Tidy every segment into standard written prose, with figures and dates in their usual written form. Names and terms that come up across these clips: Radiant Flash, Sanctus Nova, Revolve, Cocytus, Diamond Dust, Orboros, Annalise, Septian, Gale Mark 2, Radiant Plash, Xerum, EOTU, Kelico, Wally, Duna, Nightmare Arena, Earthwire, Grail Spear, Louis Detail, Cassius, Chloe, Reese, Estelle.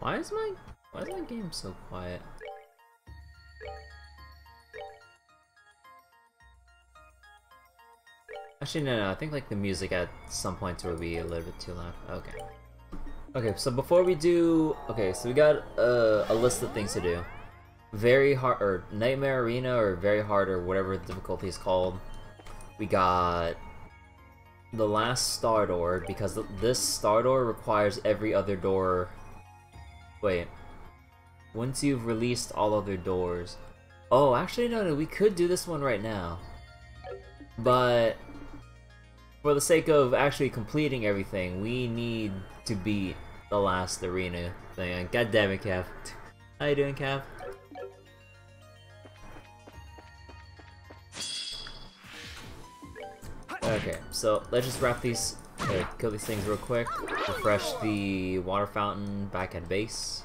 Why is my game so quiet? Actually, no, I think like the music at some points will be a little bit too loud. Okay. Okay, so before we do... Okay, so we got a list of things to do. Very hard, or Nightmare Arena, or very hard, or whatever the difficulty is called. We got the last star door, because this star door requires every other door... Wait. Once you've released all other doors... Oh, actually no, we could do this one right now. But... for the sake of actually completing everything, we need to beat the last arena thing. God damn it, Cav. How you doing, Cav? Okay, so let's just wrap these, kill these things real quick. Refresh the water fountain back at base.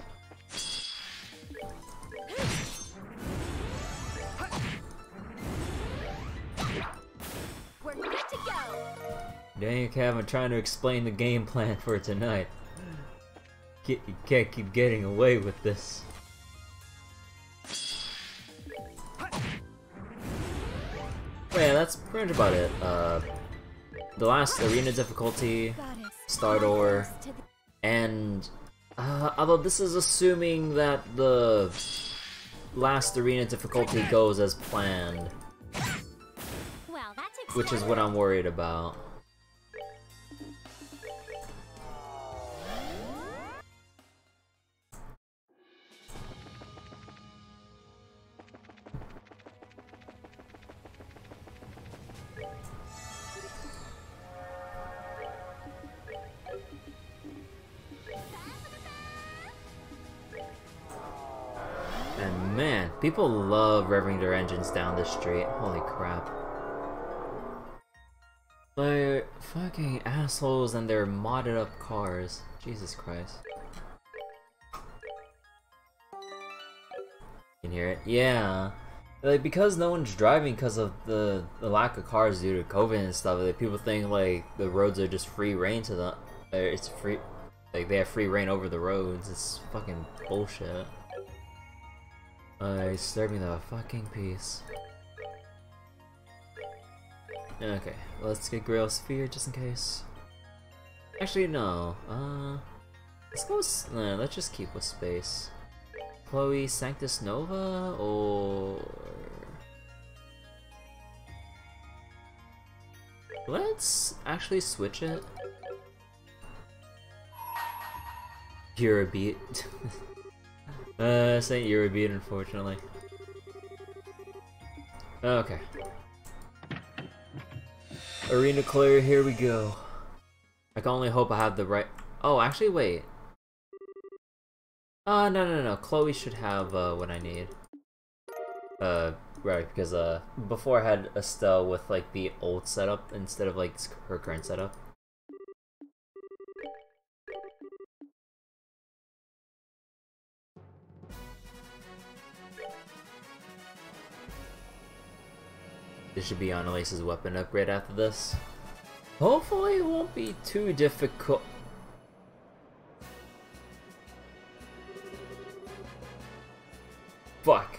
We're good to go. Dang, Cav, I'm trying to explain the game plan for tonight. You can't keep getting away with this. Yeah, that's pretty much about it. The last arena difficulty, star door, and although this is assuming that the last arena difficulty goes as planned, which is what I'm worried about. People love revving their engines down the street. Holy crap. They're fucking assholes and their modded up cars. Jesus Christ. You can hear it? Yeah. Like, because no one's driving because of the lack of cars due to COVID and stuff, like, people think like the roads are just free reign to them. It's free. Like, they have free reign over the roads. It's fucking bullshit. Disturbing the fucking peace. Okay, let's get Grail Spear just in case. Actually, no. Let's go. Let's just keep with space. Chloe, Sanctus Nova, or let's actually switch it. You're a beat. This ain't your beat, unfortunately. Okay. Arena clear, here we go. I can only hope I have the right... Oh, actually, wait. No. Chloe should have, what I need. Right, because, before I had Estelle with, like, the old setup instead of, like, her current setup. This should be Annalise's weapon upgrade after this. Hopefully it won't be too difficult. Fuck.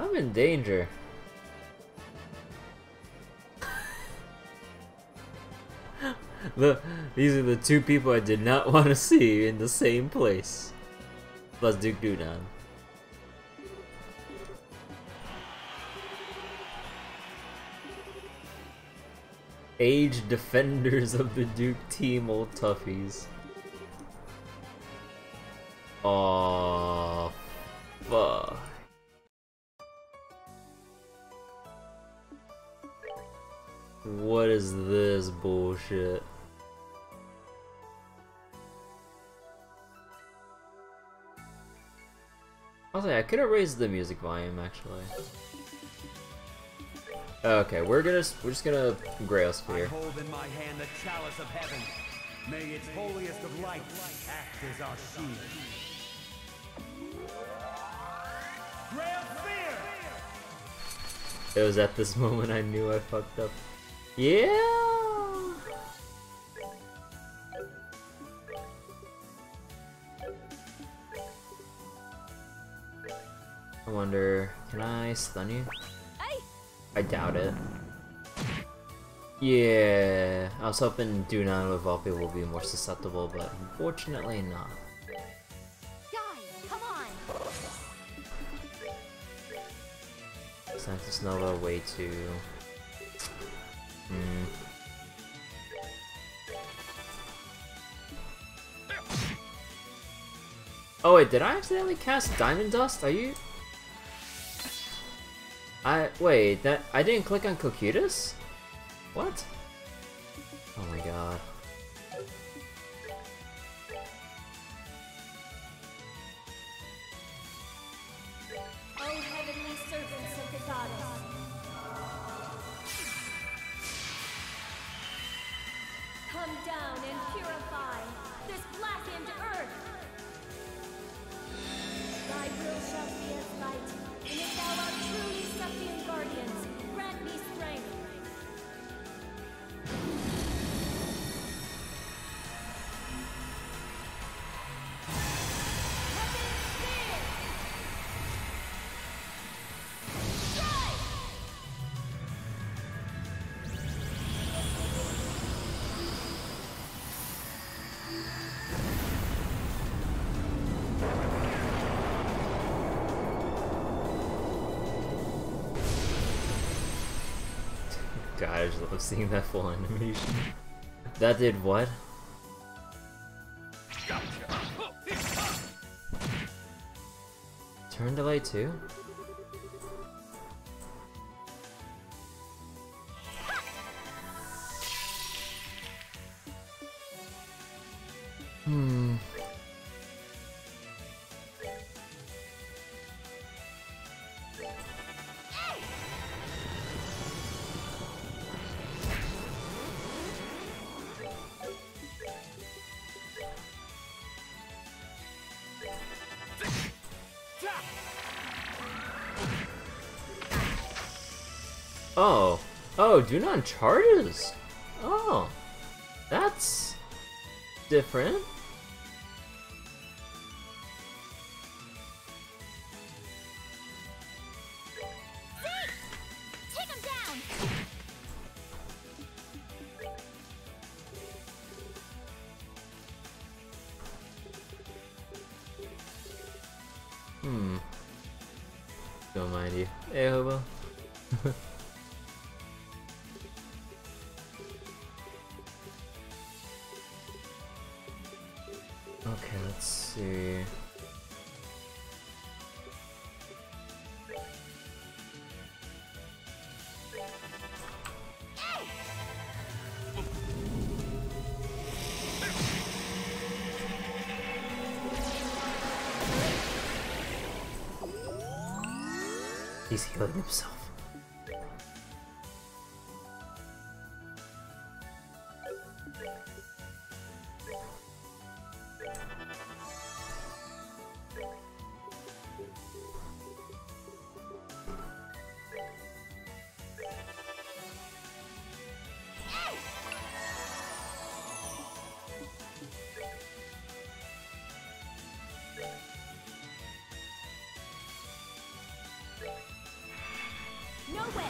I'm in danger. Look, these are the two people I did not want to see in the same place. Plus Duke Duna. Aged defenders of the Duke team, old toughies. Aww, fuck. What is this bullshit? Also, I could have raised the music volume actually. Okay, we're just gonna Grail Spear. I hold in my hand the chalice of heaven. May its holiest of lights act as our shield. Grail Spear! It was at this moment I knew I fucked up. Yeah. wonder, can I stun you? I doubt it. Yeah, I was hoping Duna and Revolve will be more susceptible, but unfortunately not. Sanctus Nova way too. Oh wait, did I accidentally cast Diamond Dust? Are you? Wait, that I didn't click on Cocytus? What? Oh my god. Oh heavenly servants of the goddess. Come down and purify this blackened earth. Thy will shall be as light, and if thou art truly Suffian guardians, grant me strength. God, I just love seeing that full animation. That did what? Turn delay too? Oh, oh, do not charges. Oh, that's different. Take him down. Don't mind you. Hey, hobo. Okay, let's see. He's healing himself. No way.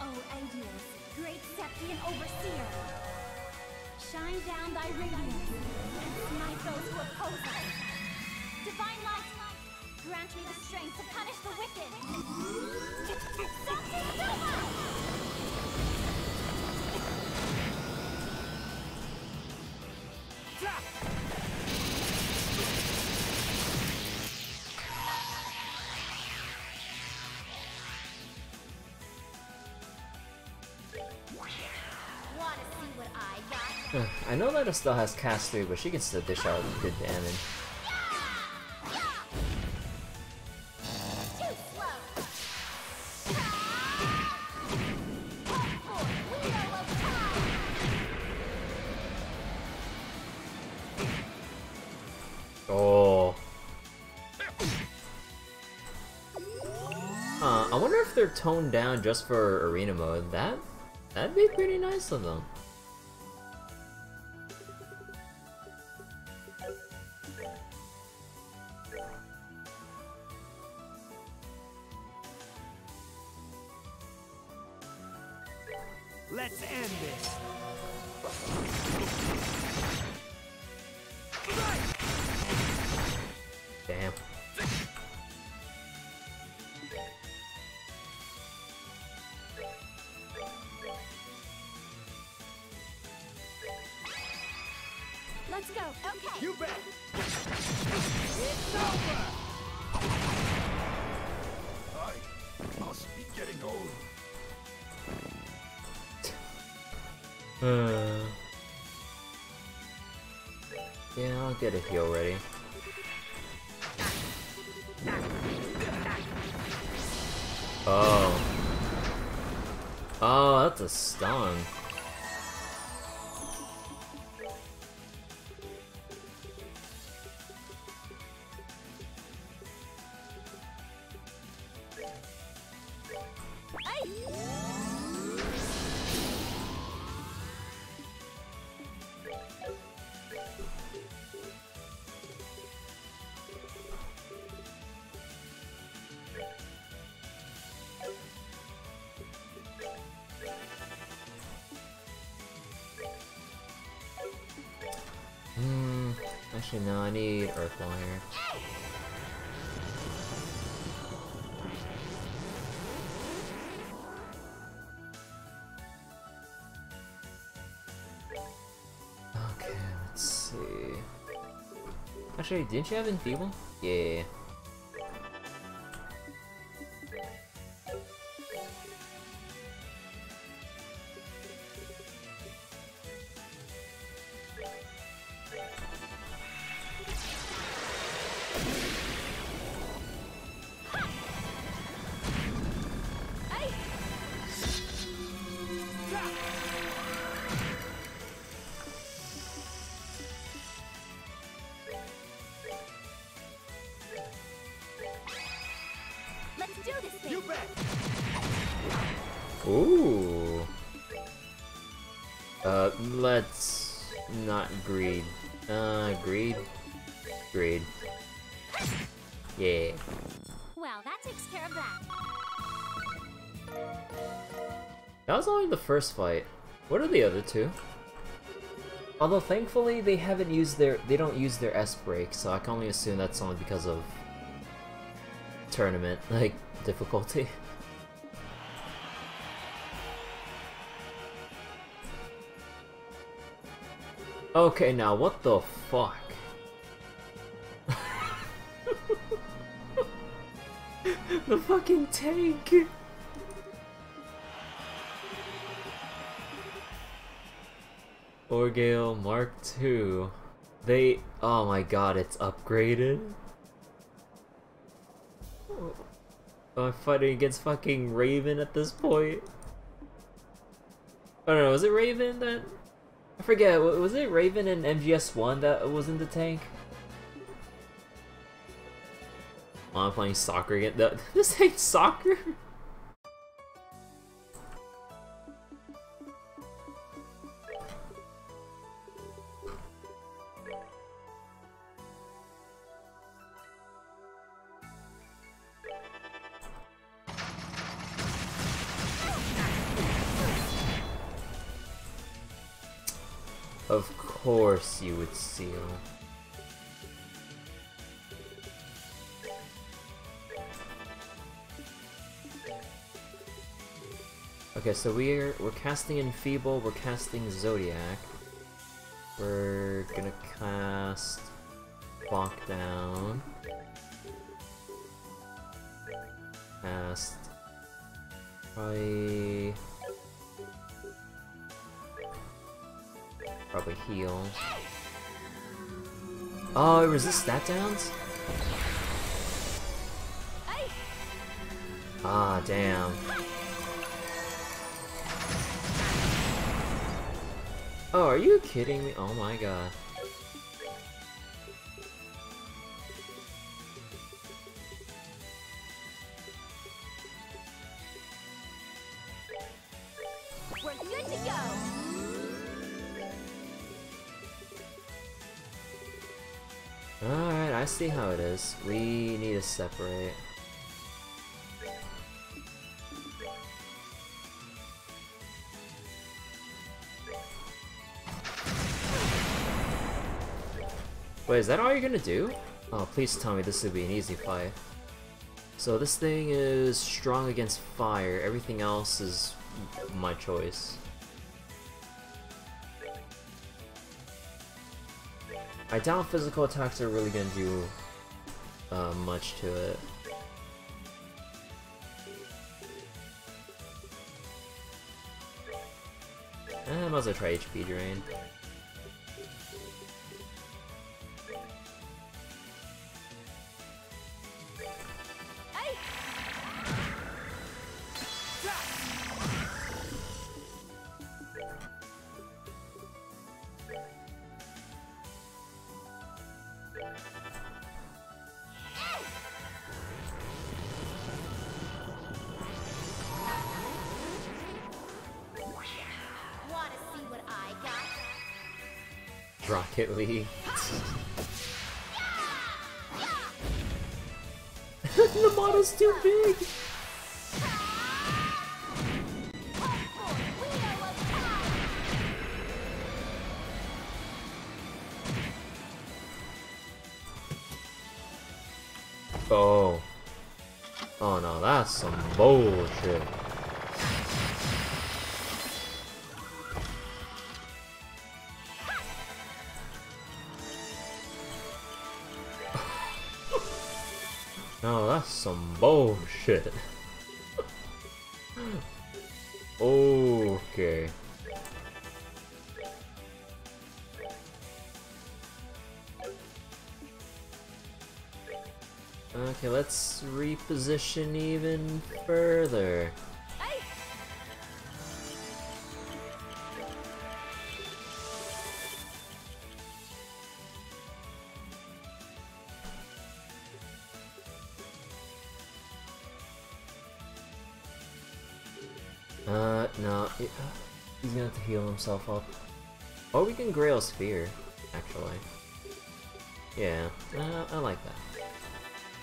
Oh, and you, great Septian overseer, shine down thy radiance and smite those who oppose us. Divine light, grant me the strength to punish the wicked. Sanctus Nova! I know that Estelle has cast 3, but she can still dish out good damage. I wonder if they're toned down just for arena mode. That'd be pretty nice of them. Let's end this. Damn. Let's go. Okay. You bet. It's over. I must be getting old. Yeah, I'll get a heal ready. Oh. Oh, that's a stun. Actually, no, I need Earthwire. Okay, let's see. Actually, didn't you have Enfeeble? Yeah. Ooh. Let's not greed. Greed. Yeah. Well, that takes care of that. That was only the first fight. What are the other two? Although thankfully they haven't used their don't use their S break, so I can only assume that's only because of tournament like difficulty. Okay, now what the fuck? The fucking tank! Or Gale Mark 2. They. Oh my god, it's upgraded? Oh, I'm fighting against fucking Raven at this point. I don't know, is it Raven that. I forget, was it Raven and MGS1 that was in the tank? Oh, I'm playing soccer again. No, this ain't soccer! Of course you would seal. Okay, so we're casting Enfeeble, we're casting Zodiac. We're gonna cast Lockdown. Cast Probably heal. Oh, it resists stat downs? Ah, damn. Oh, are you kidding me? Oh my god. We're good to go! Alright, I see how it is. We need to separate. Wait, is that all you're gonna do? Oh, please tell me this would be an easy fight. So this thing is strong against fire, everything else is my choice. I doubt physical attacks are really gonna do much to it. I might as well try HP drain. Rocket League. The model's too big! Oh. Oh no, that's some bullshit. Some bullshit. Okay. Okay, let's reposition even further. No, he's gonna have to heal himself up. Or we can Grail Spear, actually. Yeah, I like that.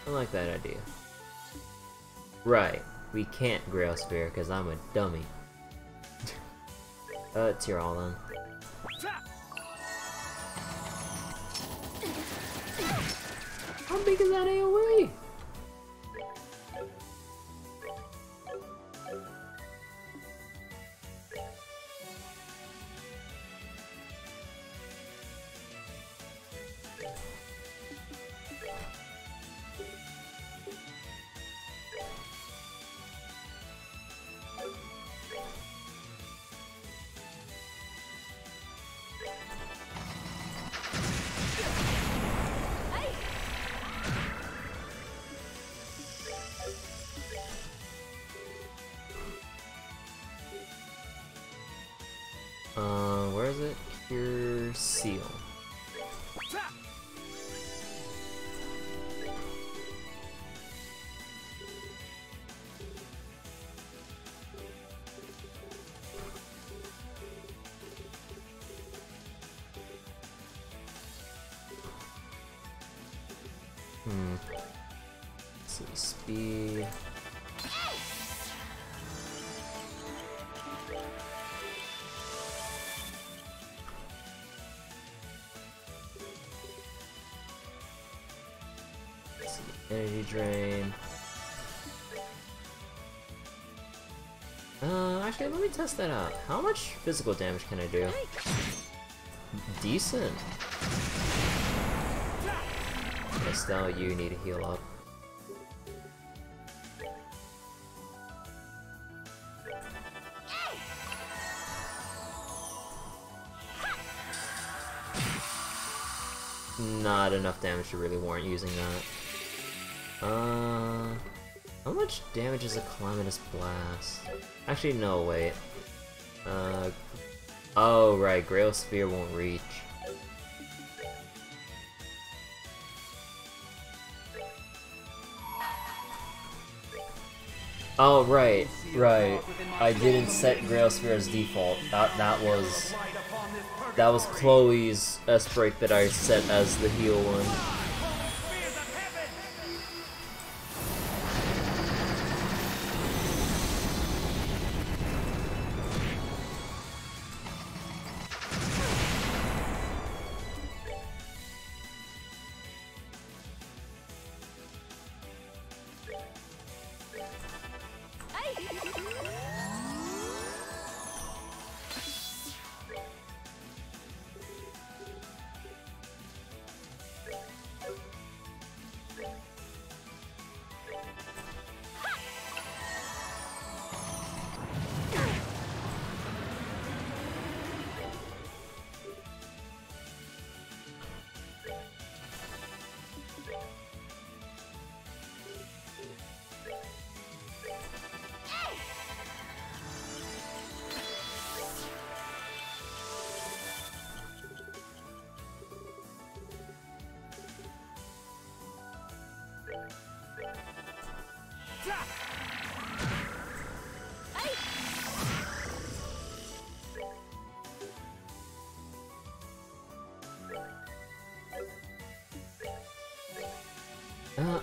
I like that idea. Right, we can't Grail Spear because I'm a dummy. It's your all then. How big is that AoE? Where is it? Cure Seal. Let's see, speed. Energy drain. Actually, let me test that out. How much physical damage can I do? Decent. Estelle, you need to heal up. Not enough damage to really warrant using that. How much damage is a Calamitous Blast? Actually, no, wait. Oh, right, Grail Spear won't reach. Oh, right. I didn't set Grail Spear as default. That was Chloe's S-Break that I set as the heal one.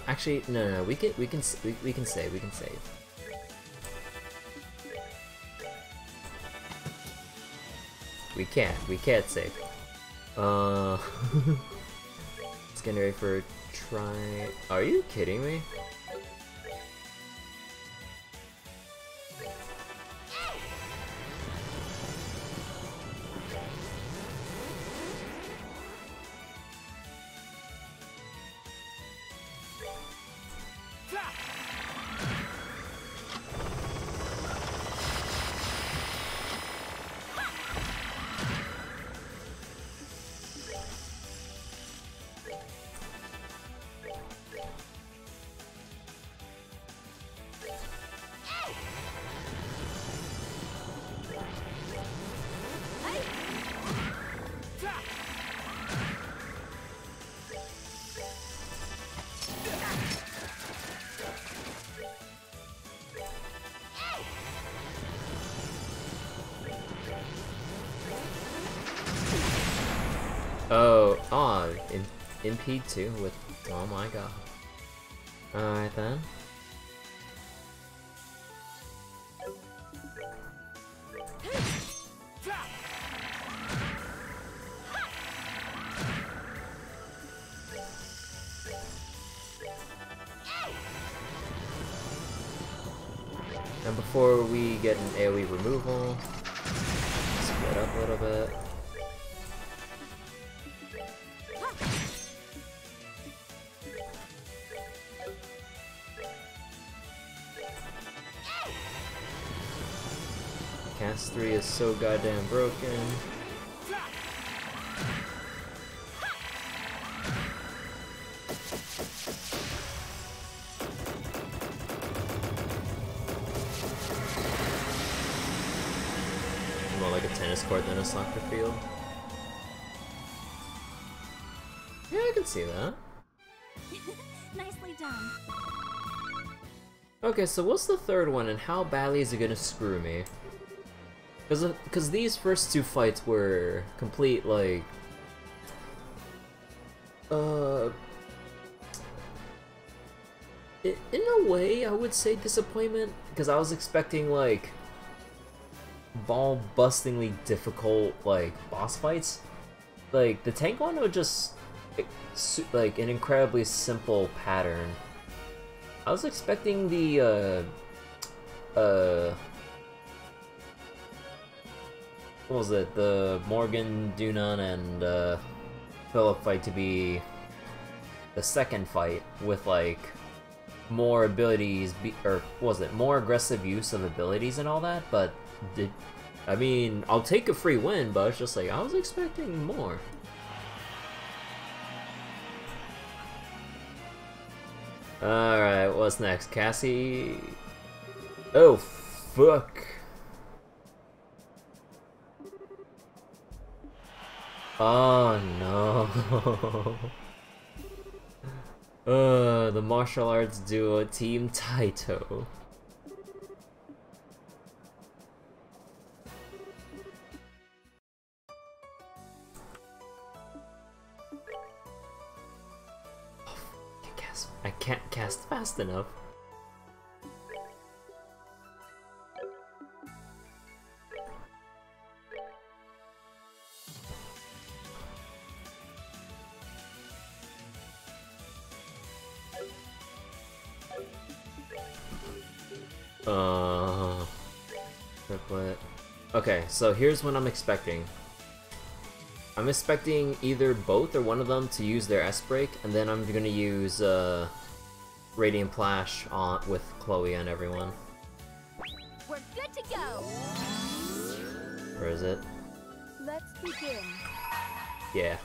Actually, no, we can save. We can't save. It's getting ready for a try. Are you kidding me? Impede too with, oh my god. Alright then. And before we get an AoE removal, split up a little bit. Three is so goddamn broken. More like a tennis court than a soccer field. Yeah, I can see that. Nicely done. Okay, so what's the third one and how badly is it gonna screw me? Because these first two fights were complete, like, in a way, I would say disappointment, because I was expecting, like, ball-bustingly difficult, like, boss fights. Like, the tank one was just, like, an incredibly simple pattern. I was expecting the, what was it? The Morgan, Dunan, and Philip fight to be the second fight with like more abilities, more aggressive use of abilities and all that. But I mean, I'll take a free win, but it's just like I was expecting more. All right, what's next, Cassie? Oh, fuck. Oh no. The martial arts duo Team Taito. Oh, I can't cast fast enough. Triplet. Okay, so here's what I'm expecting. I'm expecting either both or one of them to use their S-Break, and then I'm gonna use Radiant Plash on with Chloe and everyone. We're good to go. Where is it? Let's begin. Yeah.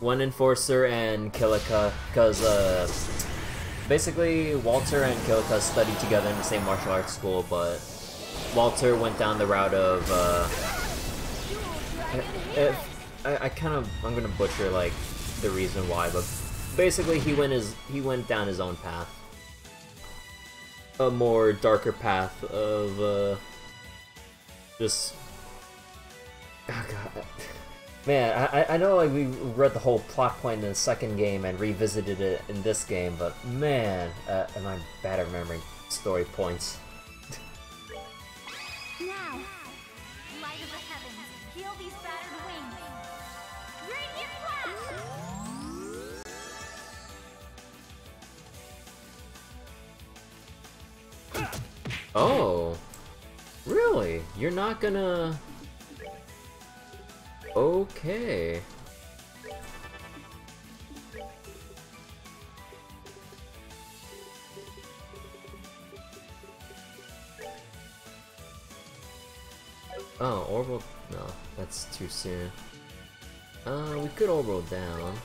One Enforcer and Kelico, because basically Walter and Kelico studied together in the same martial arts school, but Walter went down the route of I'm gonna butcher like the reason why, but basically he went down his own path, a more darker path of just oh god. Man, I know like we read the whole plot point in the second game and revisited it in this game, but man, am I bad at remembering story points. Now, light of the heavens, heal these battered wings. Radiant Flash! Oh, really? You're not gonna. Okay. Oh, orbital. No, that's too soon. We could orbital down.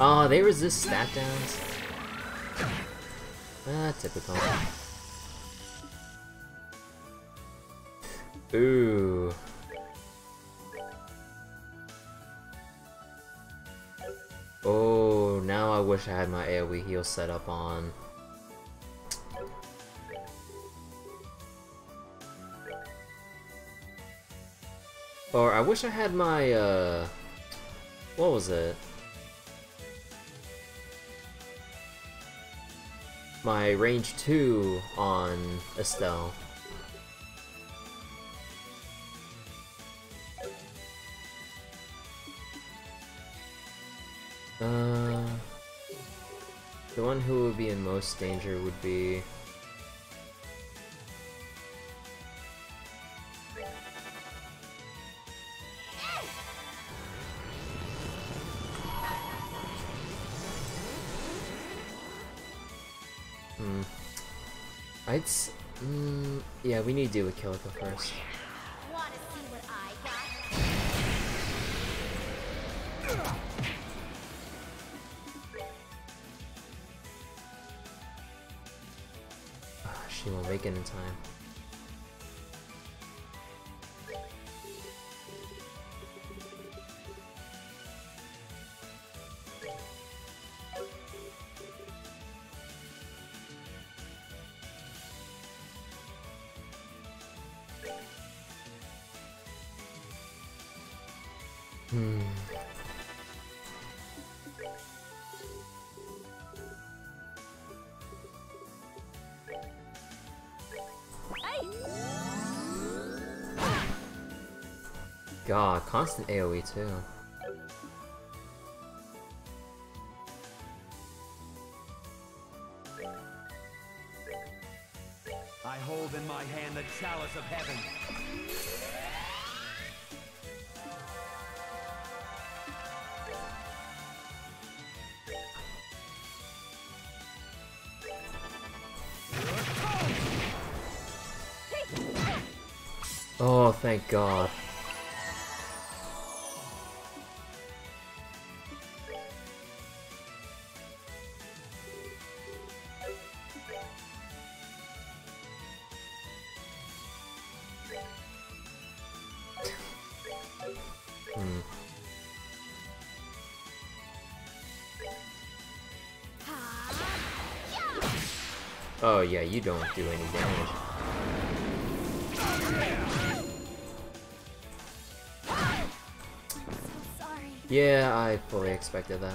Oh, they resist stat downs. Ah, typical. Ooh. Oh, now I wish I had my AoE heal set up on. Or I wish I had my, what was it? My range 2 on Estelle. The one who would be in most danger would be yeah, we need to deal with Kelico first. She won't make it in time. God, constant AoE too. I hold in my hand the chalice of heaven. Oh, thank God. Oh yeah, you don't do any damage. Yeah, I fully expected that.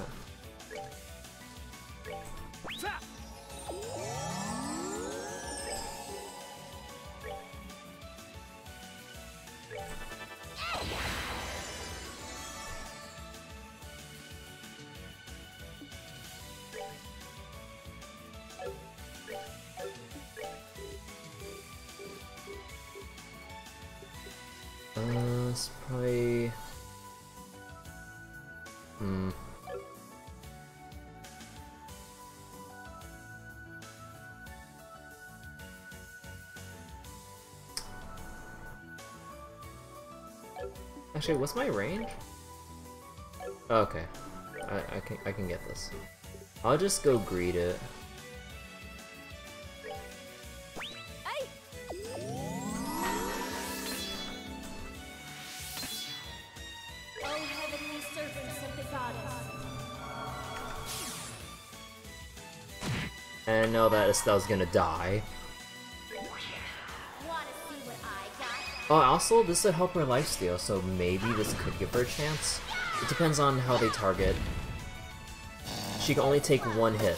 Actually, what's my range? Okay, I can get this. I'll just go greet it. And know that Estelle's gonna die. Oh, also, this would help her lifesteal, so maybe this could give her a chance. It depends on how they target. She can only take one hit.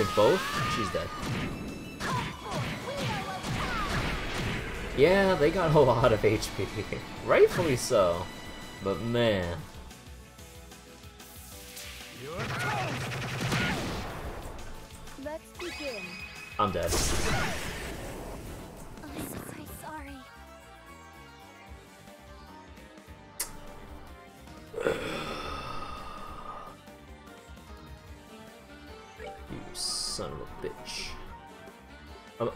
If both, she's dead. Yeah, they got a lot of HP. Rightfully so. But man. Let's begin. I'm dead.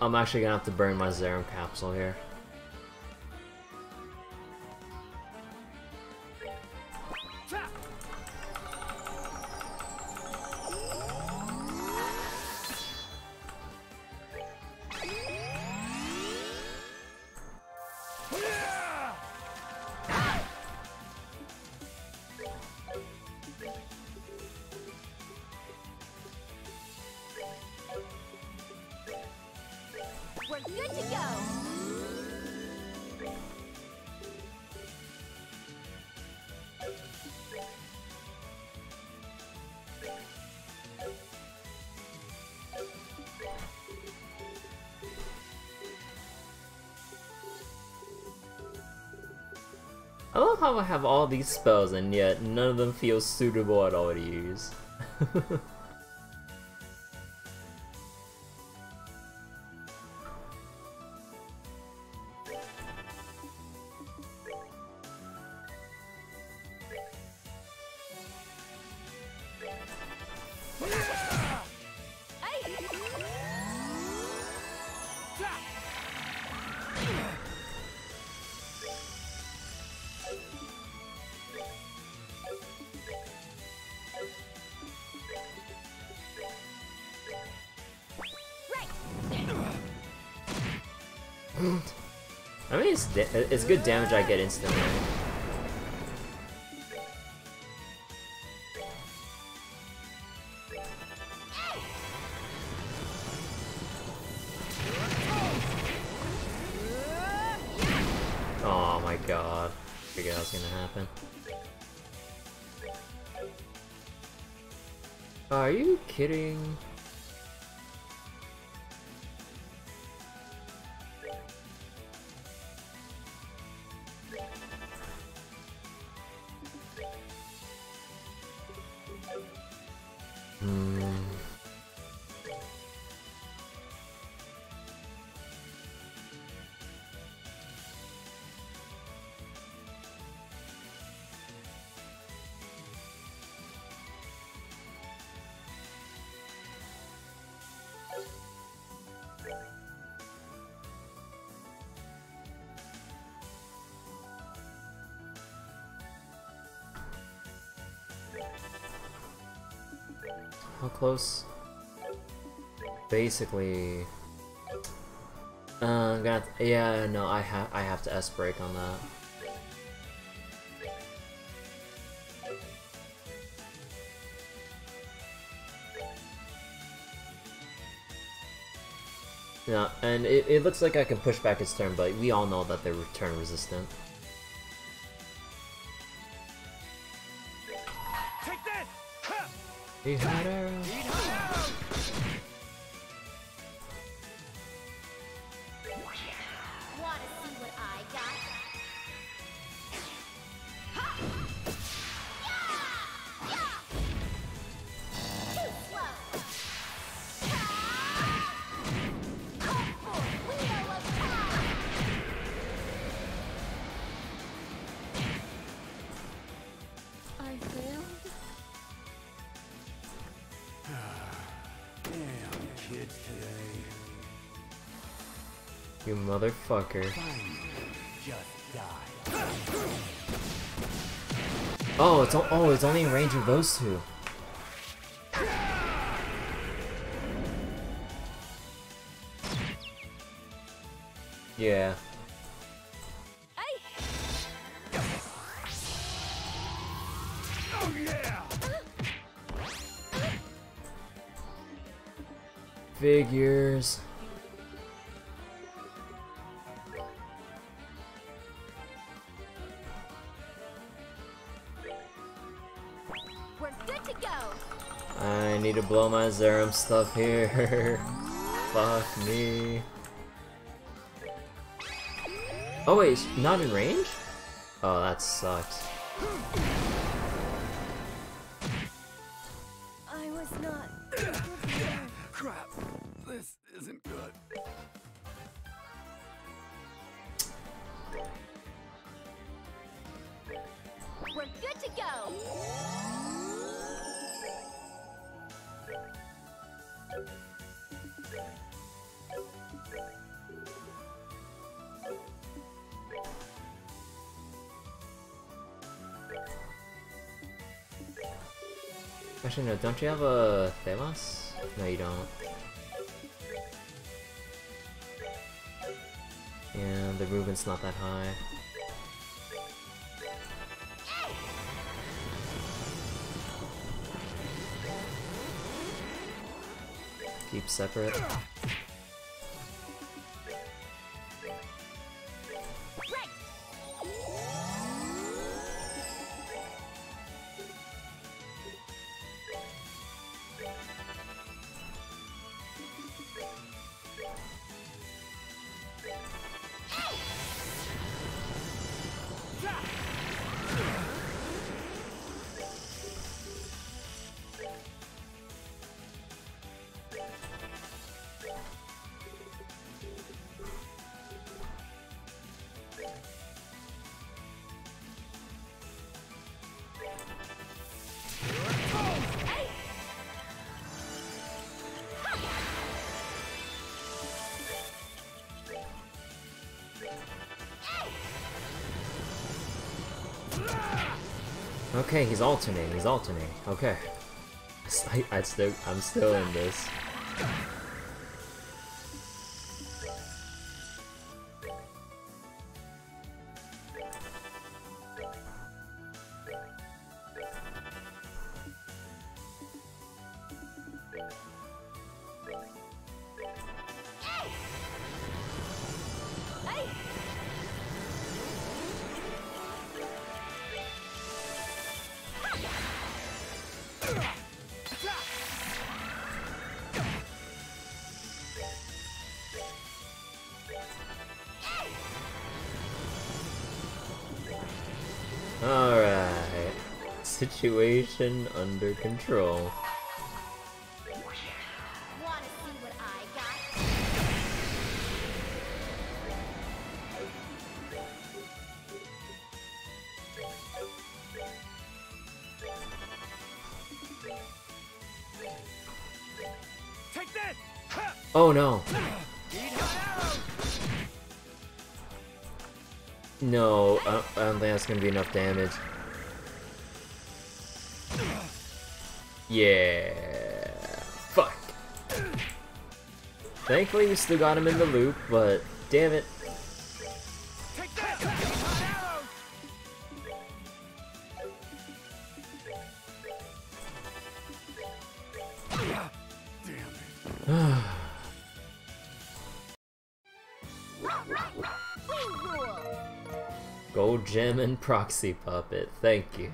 I'm actually gonna have to burn my Xerum capsule here. I love how I have all these spells and yet none of them feels suitable at all to use. I mean, it's good damage I get instantly. Oh my god. I figured that was gonna happen. Are you kidding? How close? Basically, yeah, no, I have to S break on that. Yeah, and it looks like I can push back its turn, but we all know that they're turn resistant. I fail. You motherfucker. Oh, it's only in range of those two. Yeah. Figures. We're good to go. I need to blow my Xerum stuff here. Fuck me. Oh wait, not in range? Oh, that sucks. I was not. Crap. This isn't good. We're good to go. Actually, no, don't you have a Themas? No, you don't. Yeah, the movement's not that high. Keep separate. Okay, he's alternating, okay. I'm still in this. Alright, situation under control. Oh no! No, I don't think that's gonna be enough damage. Yeah, fuck. Thankfully, we still got him in the loop, but damn it. Gold Gem and Proxy Puppet, thank you.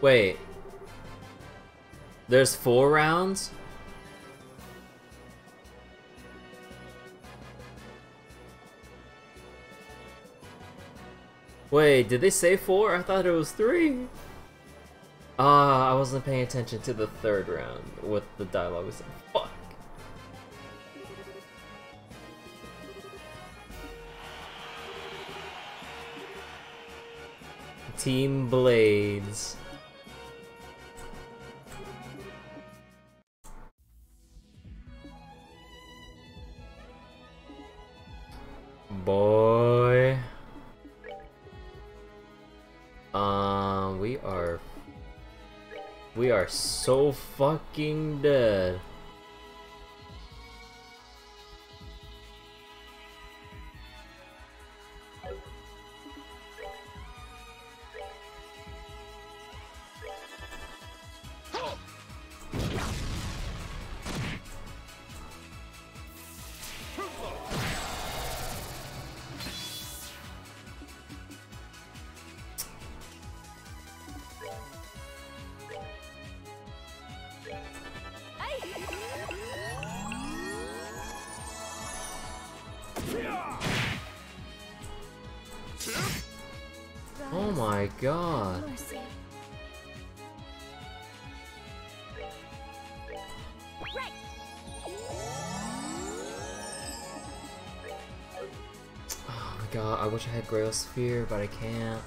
Wait. There's 4 rounds? Wait, did they say 4? I thought it was 3. Ah, I wasn't paying attention to the 3rd round with the dialogue. Fuck! Team Blades. Boy. We are so fucking dead. God. Right. Oh my God, I wish I had Grail Spear, but I can't.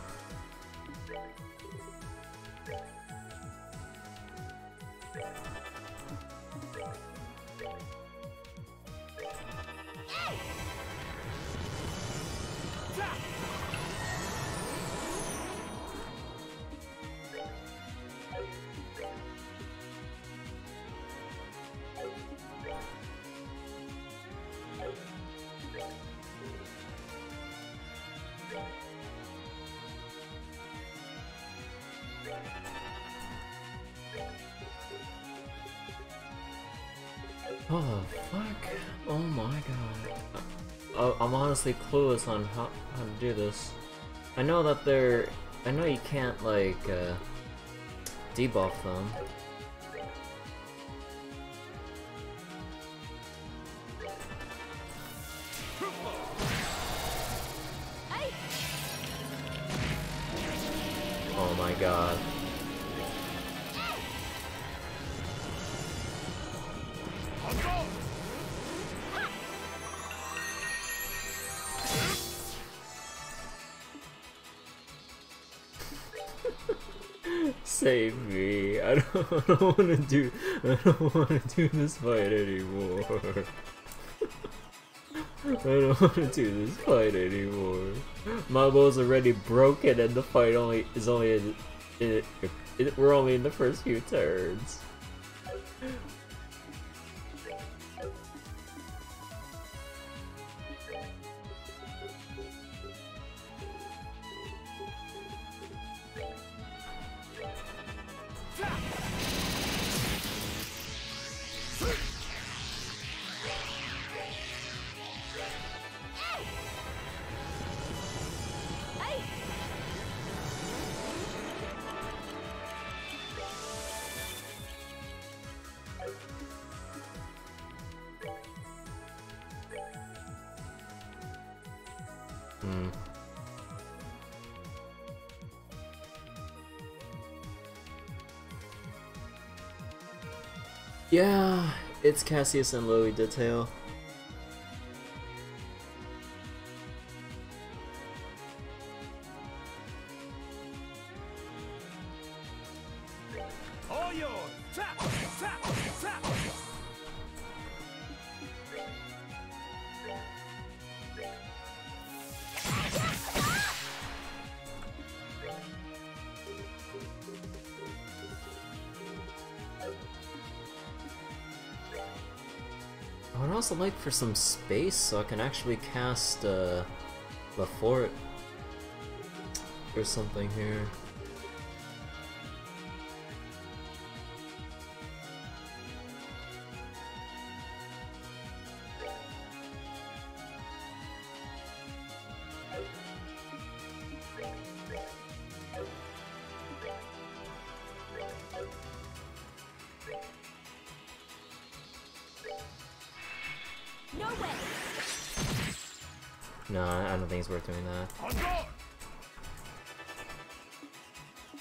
Oh fuck! Oh my God! I'm honestly clueless on how to do this. I know that they're. I know you can't like debuff them. Oh my God! Save me. I don't want to do this fight anymore. My bow's already broken and the fight we're only in the first few turns. Yeah, it's Cassius and Louis Detail. I would also like for some space so I can actually cast the fort or something here. No, I don't think it's worth doing that.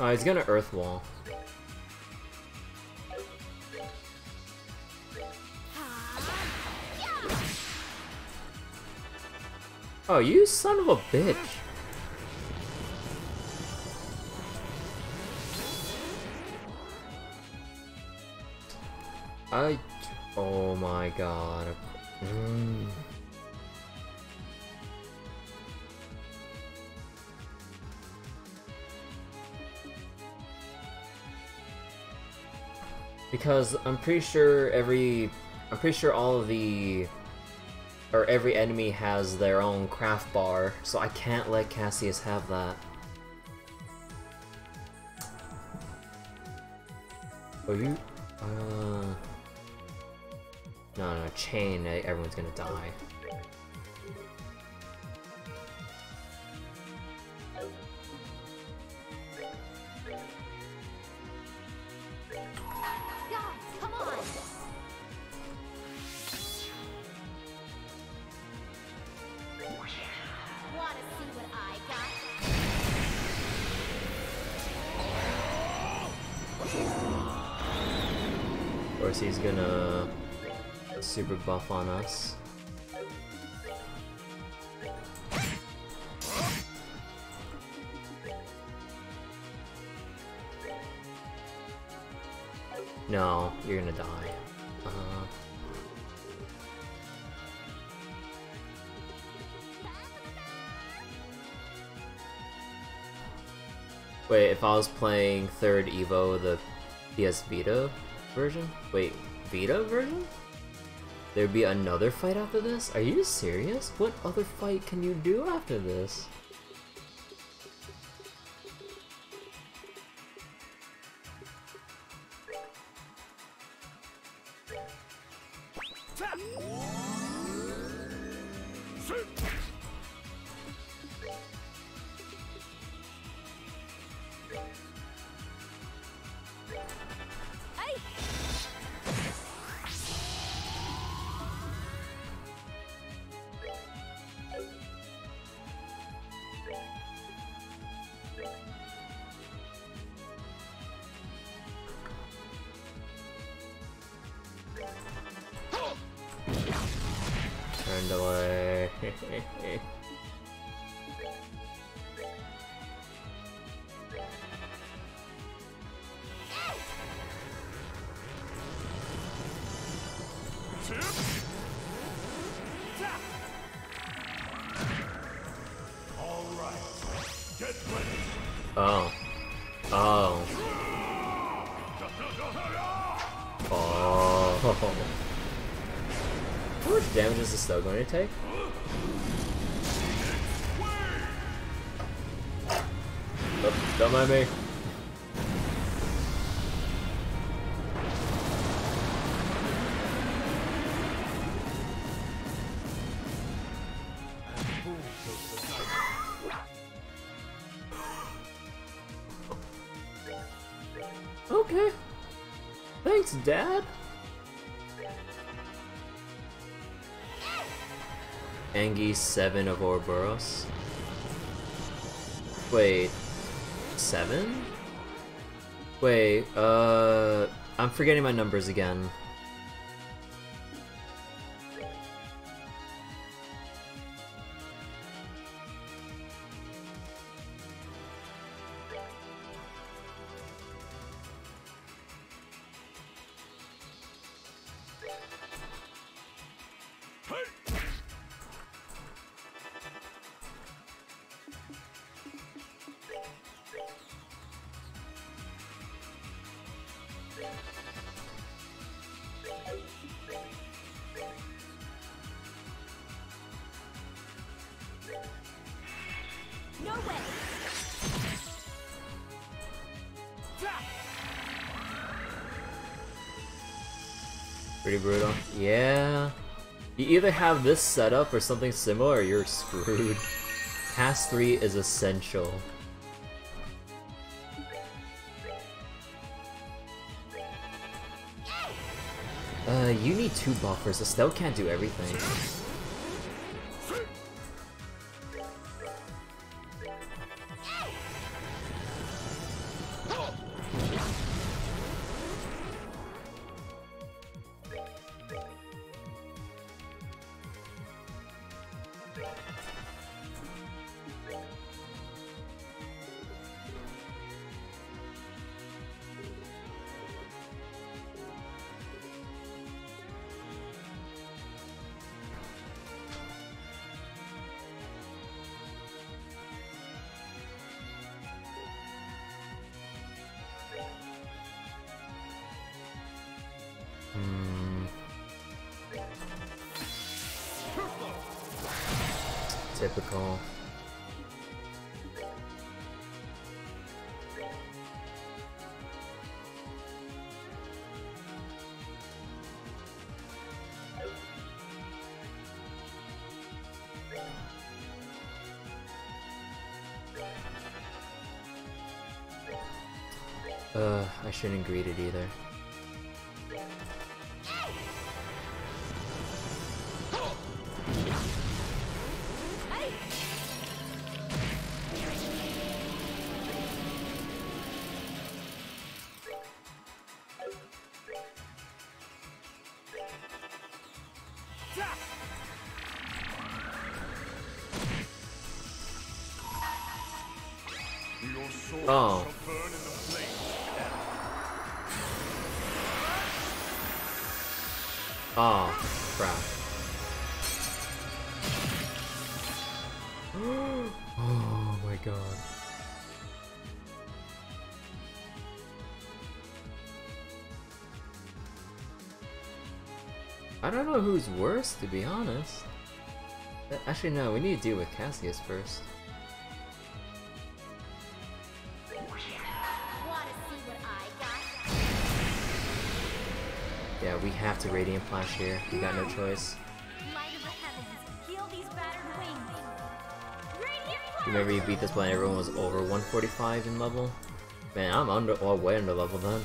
Oh, he's gonna Earth Wall. Oh, you son of a bitch! Oh my god. Because I'm pretty sure every enemy has their own craft bar, so I can't let Cassius have that. No, chain, everyone's gonna die. He's gonna super buff on us. No, you're gonna die. Wait, if I was playing 3rd Evo, the PS Vita version? Wait, Vita version? There'd be another fight after this? Are you serious? What other fight can you do after this? Still going to take? Oh, don't mind me. Okay. Thanks, Dad. Angie 7 of Orboros. Wait, 7? Wait, I'm forgetting my numbers again. Pretty brutal. Yeah. You either have this setup or something similar or you're screwed. Pass 3 is essential. You need 2 buffers. Estelle can't do everything. Typical. I shouldn't greet it either. Oh. Oh, crap. Oh my god. I don't know who's worse, to be honest. Actually, no, we need to deal with Cassius first. We have to Radiant Plash here. We got no choice. Light of the heavens, heal these battered wings. Remember, you beat this one, everyone was over 145 in level. Man, I'm under, or way under level then.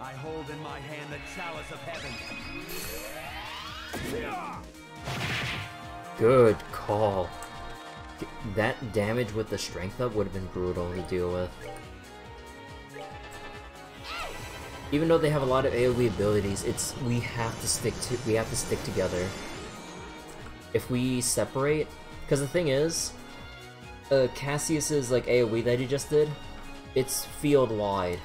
I hold in my hand the chalice of heaven. Good call. That damage with the strength up would have been brutal to deal with. Even though they have a lot of AoE abilities, it's we have to stick together. If we separate, because the thing is, Cassius's like AoE that he just did, it's field wide.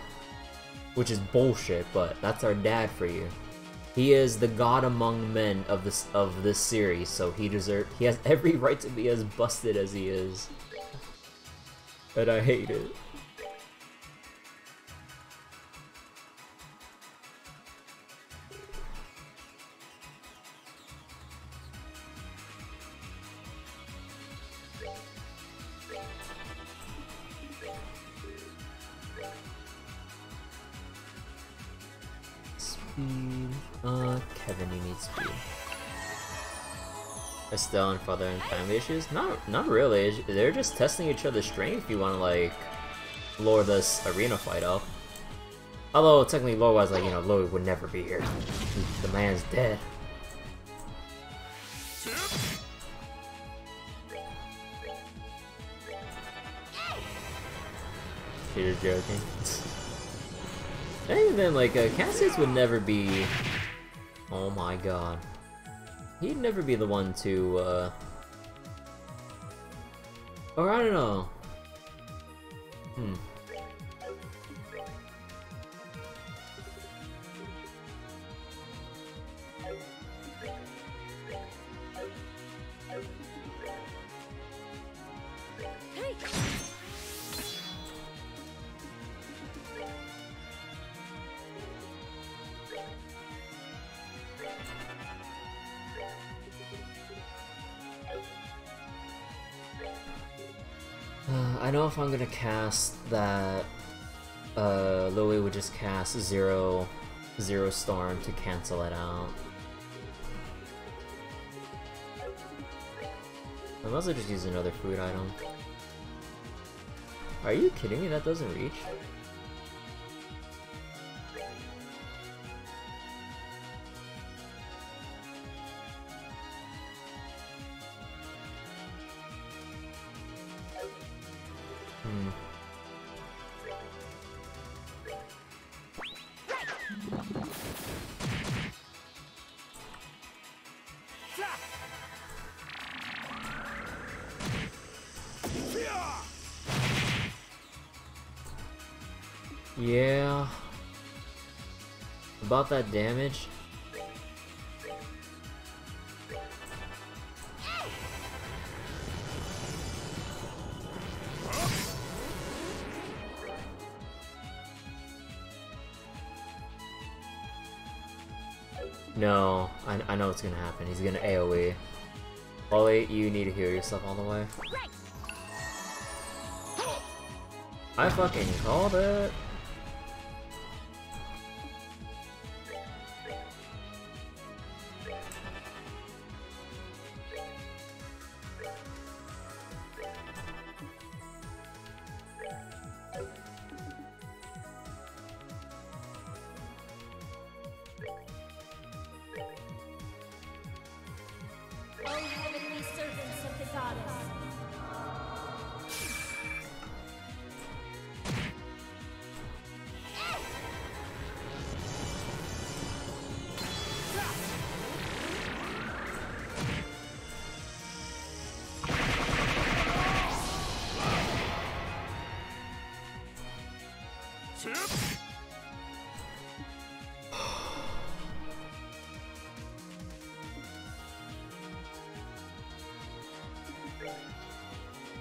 Which is bullshit, but that's our dad for you. He is the god among men of this series, so he has every right to be as busted as he is. And I hate it. Kevin, you need speed. Estelle and father and family issues? Not really. They're just testing each other's strength if you want to, like, lure this arena fight up. Although, technically, lore-wise, like, you know, Louis would never be here. The man's dead. You're joking. And even, like, Cassius would never be... Oh my god. He'd never be the one to, Or I don't know. I know if I'm gonna cast that, Louis would just cast Zero Storm to cancel it out. I might as well just use another food item. Are you kidding me? That doesn't reach? About that damage. No, I know what's gonna happen. He's gonna AoE. Wally, you need to heal yourself on the way. I fucking called it.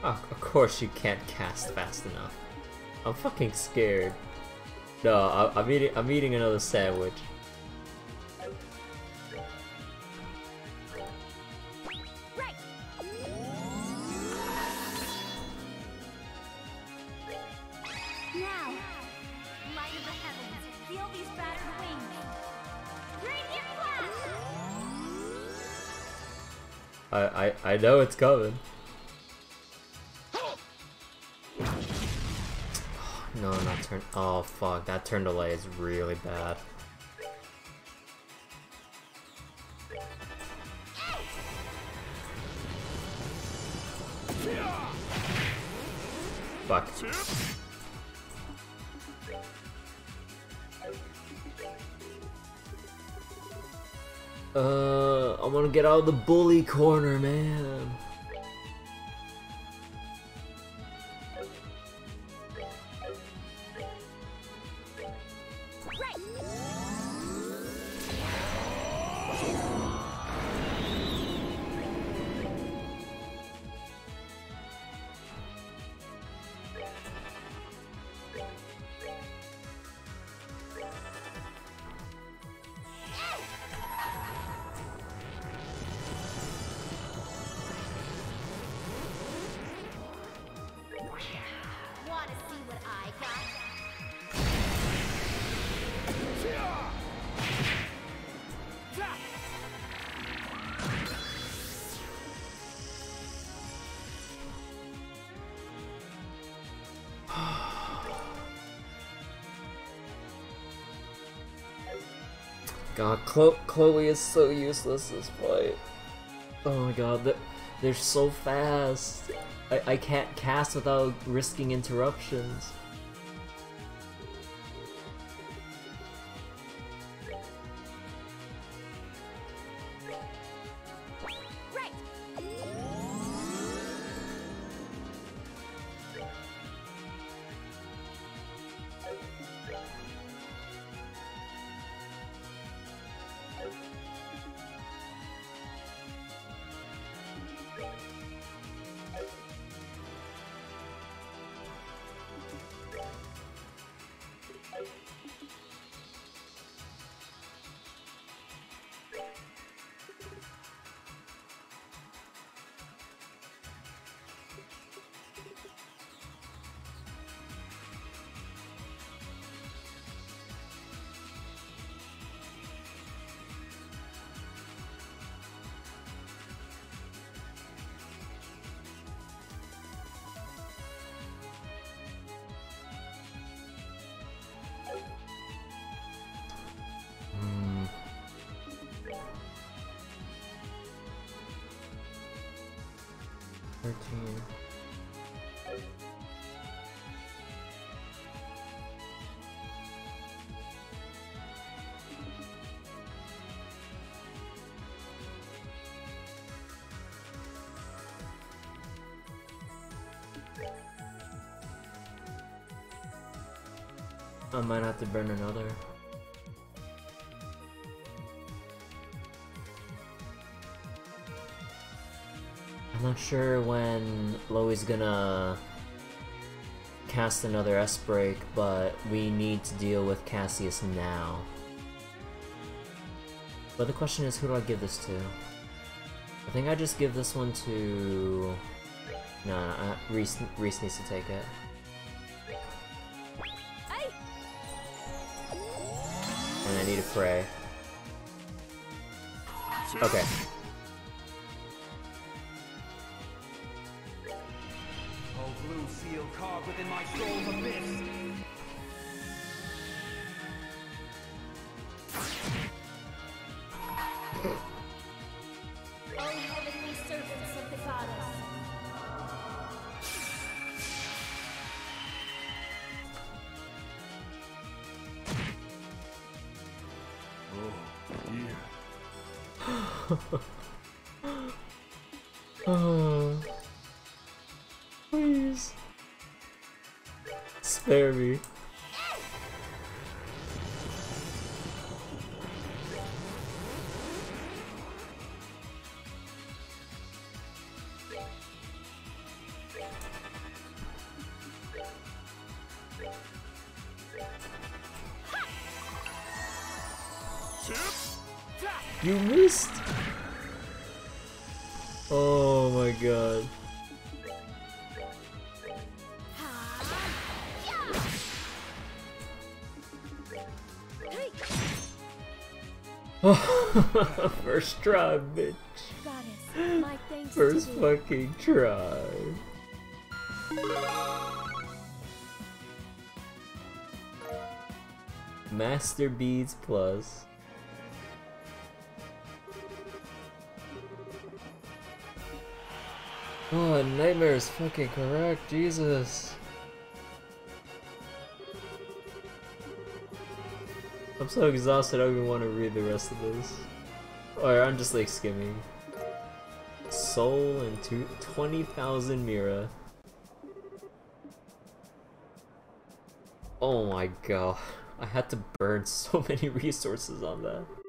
Of course you can't cast fast enough. I'm fucking scared. No, I'm eating another sandwich. I know it's coming. Oh fuck, that turn delay is really bad. Fuck. I wanna get out of the bully corner, man. God, Chloe is so useless this fight. Oh my god, they're so fast. I can't cast without risking interruptions. I might have to burn another. I'm not sure when Chloe's gonna cast another S-Break, but we need to deal with Cassius now. But the question is, who do I give this to? I think I just give this one to... No, Reese needs to take it. And I need to pray. Okay. Within my soul's abyss. O heavenly servants of the goddess. Oh, yeah. Please. Spare me. You missed. Oh my god. First try, bitch. Goddess, first fucking try. Master Beads Plus. Oh, Nightmare is fucking correct, Jesus. I'm so exhausted I don't even want to read the rest of this. Alright, I'm just like skimming. Soul and 20,000 Mira. Oh my god. I had to burn so many resources on that.